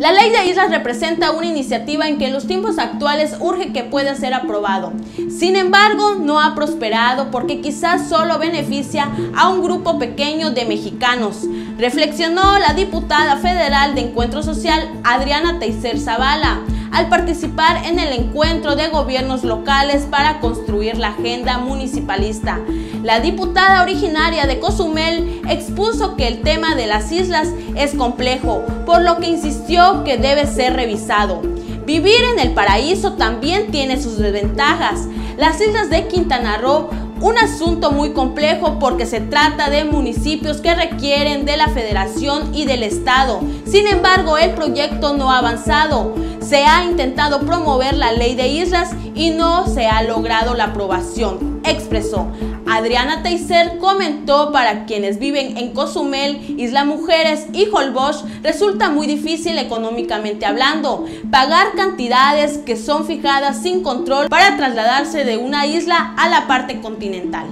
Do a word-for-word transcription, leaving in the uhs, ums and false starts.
La Ley de Islas representa una iniciativa en que en los tiempos actuales urge que pueda ser aprobado. Sin embargo, no ha prosperado porque quizás solo beneficia a un grupo pequeño de mexicanos, reflexionó la diputada federal de Encuentro Social, Adriana Teissier Zavala, al participar en el encuentro de gobiernos locales para construir la agenda municipalista. La diputada originaria de Cozumel expuso que el tema de las islas es complejo, por lo que insistió que debe ser revisado. Vivir en el paraíso también tiene sus desventajas. Las islas de Quintana Roo, un asunto muy complejo porque se trata de municipios que requieren de la Federación y del Estado. Sin embargo, el proyecto no ha avanzado. Se ha intentado promover la Ley de Islas y no se ha logrado la aprobación, expresó. Adriana Teissier comentó: para quienes viven en Cozumel, Isla Mujeres y Holbox resulta muy difícil económicamente hablando pagar cantidades que son fijadas sin control para trasladarse de una isla a la parte continental.